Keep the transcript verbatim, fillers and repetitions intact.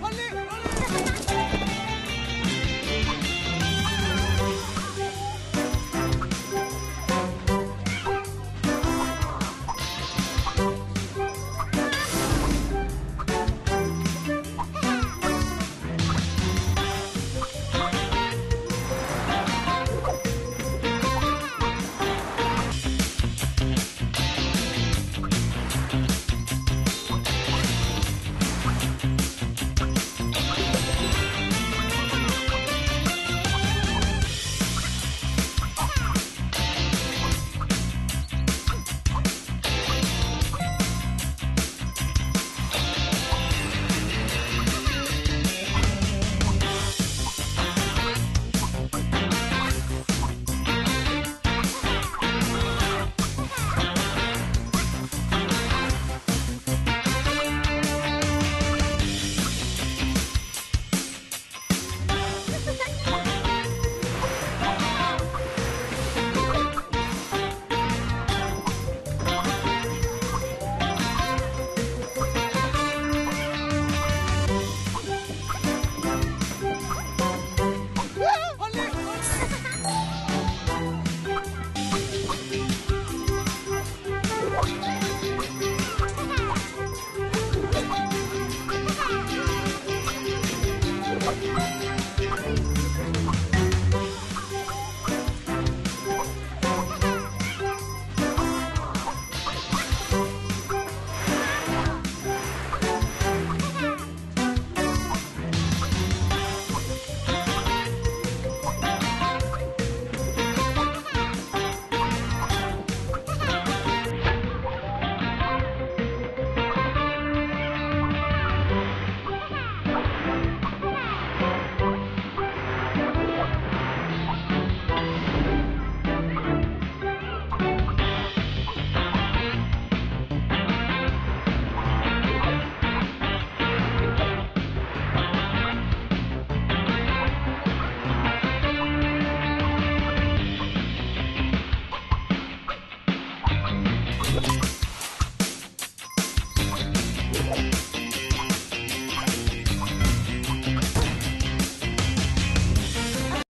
Honey!